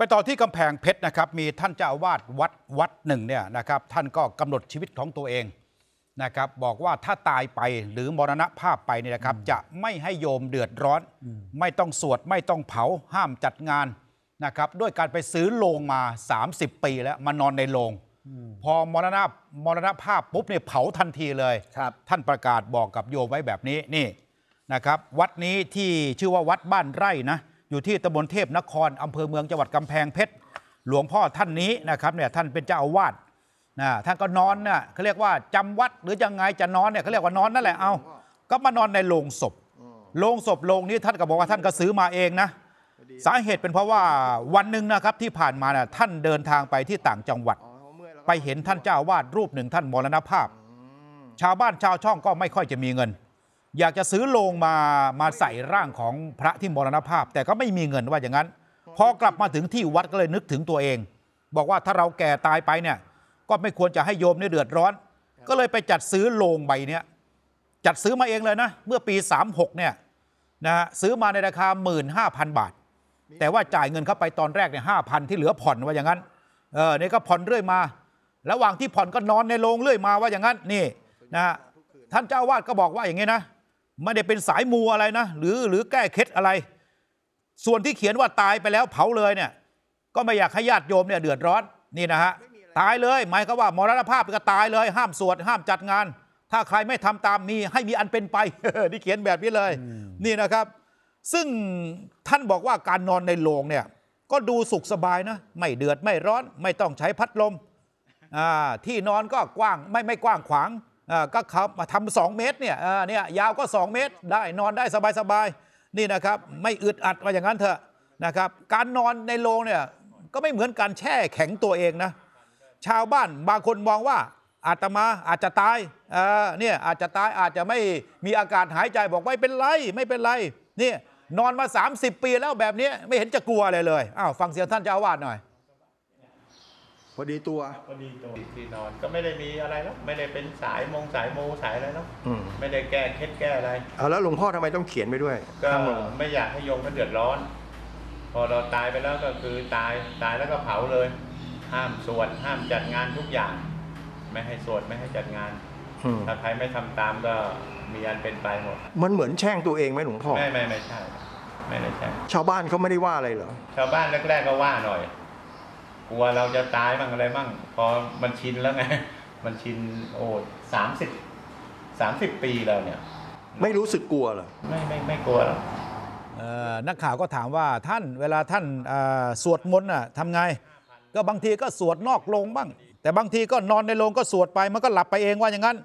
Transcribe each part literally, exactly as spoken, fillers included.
ไปต่อที่กำแพงเพชรนะครับมีท่านเจ้าอาวาสวัดวัดหนึ่งเนี่ยนะครับท่านก็กำหนดชีวิตของตัวเองนะครับบอกว่าถ้าตายไปหรือมรณภาพไปเนี่ยนะครับจะไม่ให้โยมเดือดร้อนไม่ต้องสวดไม่ต้องเผาห้ามจัดงานนะครับด้วยการไปซื้อโลงมาสามสิบปีแล้วมานอนในโลงพอมรณะมรณภาพปุ๊บเนี่ยเผาทันทีเลยท่านประกาศบอกกับโยมไว้แบบนี้นี่นะครับวัดนี้ที่ชื่อว่าวัดบ้านไร่นะอยู่ที่ตำบลเทพนครอำเภอเมืองจังหวัดกำแพงเพชรหลวงพ่อท่านนี้นะครับเนี่ยท่านเป็นเจ้าอาวาสนะท่านก็นอนน่ะเขาเรียกว่าจำวัดหรือยังไงจะนอนเนี่ยเขาเรียกว่านอนนั่นแหละเอาก็มานอนในโลงศพโลงศพโลงนี้ท่านก็บอกว่าท่านก็ซื้อมาเองนะสาเหตุเป็นเพราะว่าวันหนึ่งนะครับที่ผ่านมาน่ะท่านเดินทางไปที่ต่างจังหวัดไปเห็นท่านเจ้าอาวาสรูปหนึ่งท่านมรณภาพชาวบ้านชาวช่องก็ไม่ค่อยจะมีเงินอยากจะซื้อโลงมามาใส่ร่างของพระที่มรณภาพแต่ก็ไม่มีเงินว่าอย่างนั้นพอกลับมาถึงที่วัดก็เลยนึกถึงตัวเองบอกว่าถ้าเราแก่ตายไปเนี่ยก็ไม่ควรจะให้โยมเนี่ยเดือดร้อนก็เลยไปจัดซื้อโลงใบเนี้ยจัดซื้อมาเองเลยนะเมื่อปีสามหกเนี่ยนะซื้อมาในราคา หนึ่งหมื่นห้าพัน บาทแต่ว่าจ่ายเงินเข้าไปตอนแรกเนี่ย ห้าพัน ที่เหลือผ่อนว่าอย่างนั้นเออเนี่ยก็ผ่อนเรื่อยมาระหว่างที่ผ่อนก็นอนในโลงเรื่อยมาว่าอย่างนั้นนี่นะท่านเจ้าอาวาสก็บอกว่าอย่างนี้นะไม่ได้เป็นสายมูอะไรนะหรือหรือแก้เคล็ดอะไรส่วนที่เขียนว่าตายไปแล้วเผาเลยเนี่ยก็ไม่อยากให้ญาติโยมเนี่ยเดือดร้อนนี่นะฮะตายเลยหมายก็ว่ามรณภาพก็ตายเลยห้ามสวดห้ามจัดงานถ้าใครไม่ทำตามมีให้มีอันเป็นไป นี่เขียนแบบนี้เลยนี่นะครับซึ่งท่านบอกว่าการนอนในโรงเนี่ยก็ดูสุขสบายนะไม่เดือดไม่ร้อนไม่ต้องใช้พัดลมที่นอนก็กว้างไม่ไม่กว้างขวางก็ขับมาทำสองเมตรเนี่ยเนี่ยยาวก็สองเมตรได้นอนได้สบายๆนี่นะครับไม่อึดอัดว่าอย่างนั้นเถอะนะครับการนอนในโรงเนี่ยก็ไม่เหมือนการแช่แข็งตัวเองนะชาวบ้านบางคนมองว่าอาตมาอาจจะตายเนี่ยอาจจะตายอาจจะไม่มีอากาศหายใจบอกไม่เป็นไรไม่เป็นไรนี่นอนมาสามสิบปีแล้วแบบนี้ไม่เห็นจะกลัวอะไรเลยอ้าวฟังเสียงท่านเจ้าอาวาสหน่อยพอดีตัวพอดีตัวที่นอนก็ไม่ได้มีอะไรแล้วไม่ได้เป็นสายมงสายโมสายอะไรแล้วไม่ได้แก้เคล็ดแก้อะไรเอาแล้วหลวงพ่อทำไมต้องเขียนไปด้วยก็ไม่อยากให้โยมมันเดือดร้อนพอเราตายไปแล้วก็คือตายตายแล้วก็เผาเลยห้ามสวดห้ามจัดงานทุกอย่างไม่ให้สวดไม่ให้จัดงานถ้าใครไม่ทำตามก็มีอันเป็นไปหมดมันเหมือนแช่งตัวเองไหมหลวงพ่อไม่ไม่ไม่ใช่ไม่ได้แช่งชาวบ้านเขาไม่ได้ว่าอะไรเหรอชาวบ้านแรกๆก็ว่าหน่อยกลัวเราจะตายบ้างอะไรบ้างพอมันชินแล้วไงมันชินโอ้สามสิบสามสิบปีแล้วเนี่ยไม่รู้สึกกลัวหรอไม่ไม่ไม่กลัวหรอกนักข่าวก็ถามว่าท่านเวลาท่านสวดมนต์น่ะทำไงก็บางทีก็สวดนอกโรงบ้างแต่บางทีก็นอนในโรงก็สวดไปมันก็หลับไปเองว่าอย่างนั้น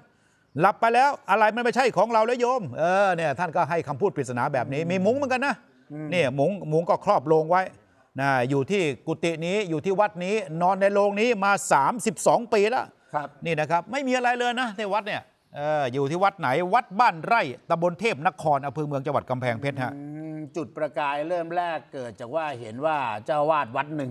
หลับไปแล้วอะไรมันไม่ใช่ของเราแล้วโยมเออเนี่ยท่านก็ให้คำพูดปริศนาแบบนี้มีมุ้งเหมือนกันนะเนี่ยมุ้งมุ้งก็ครอบโรงไว้นะอยู่ที่กุฏินี้อยู่ที่วัดนี้นอนในโรงนี้มาสามสิบสองปีแล้วนี่นะครับไม่มีอะไรเลยนะในวัดเนี่ย อ, อยู่ที่วัดไหนวัดบ้านไร่ตำบลเทพนครอำเภอเมืองจังหวัดกำแพงเพชรฮะจุดประกายเริ่มแรกเกิดจากว่าเห็นว่าเจ้าวาดวัดหนึ่ง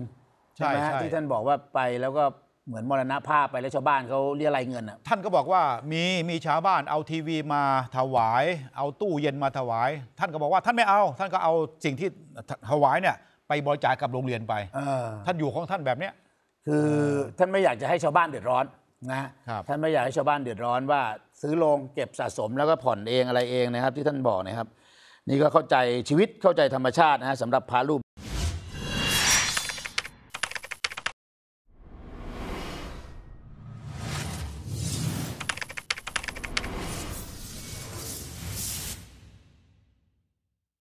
ใช่ไหมฮะที่ท่านบอกว่าไปแล้วก็เหมือนมรณภาพไปแล้วชาวบ้านเขาเรียรายเงินอ่ะท่านก็บอกว่ามีมีชาวบ้านเอาทีวีมาถวายเอาตู้เย็นมาถวายท่านก็บอกว่าท่านไม่เอาท่านก็เอาสิ่งที่ถวายเนี่ยไปบริจาคกับโรงเรียนไปท่านอยู่ของท่านแบบเนี้ยคือท่านไม่อยากจะให้ชาวบ้านเดือดร้อนนะท่านไม่อยากให้ชาวบ้านเดือดร้อนว่าซื้อโรงเก็บสะสมแล้วก็ผ่อนเองอะไรเองนะครับที่ท่านบอกนะครับนี่ก็เข้าใจชีวิตเข้าใจธรรมชาตินะฮะสำหรับพาลูก